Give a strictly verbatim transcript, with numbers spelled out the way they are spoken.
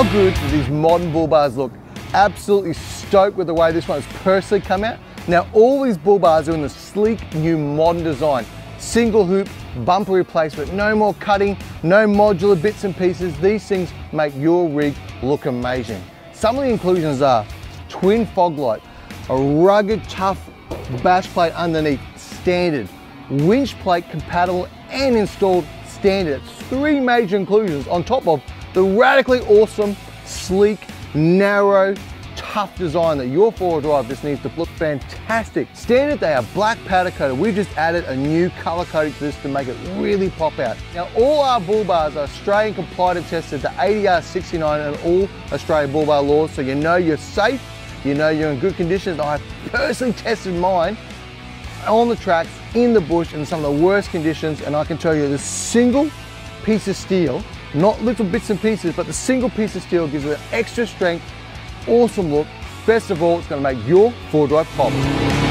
How good do these modern bull bars look? Absolutely stoked with the way this one has personally come out. Now all these bull bars are in the sleek new modern design. Single hoop, bumper replacement, no more cutting, no modular bits and pieces. These things make your rig look amazing. Some of the inclusions are twin fog light, a rugged tough bash plate underneath, standard, winch plate compatible and installed standard. It's three major inclusions on top of the radically awesome, sleek, narrow, tough design that your four-wheel drive just needs to look fantastic. Standard, they are black powder coated. We've just added a new color coating to this to make it really pop out. Now, all our bull bars are Australian compliant and tested to A D R sixty-nine and all Australian bull bar laws, so you know you're safe, you know you're in good conditions. I personally tested mine on the tracks, in the bush, in some of the worst conditions, and I can tell you the single piece of steel, not little bits and pieces, but the single piece of steel gives it extra strength, awesome look. Best of all, it's going to make your four-wheel drive pop.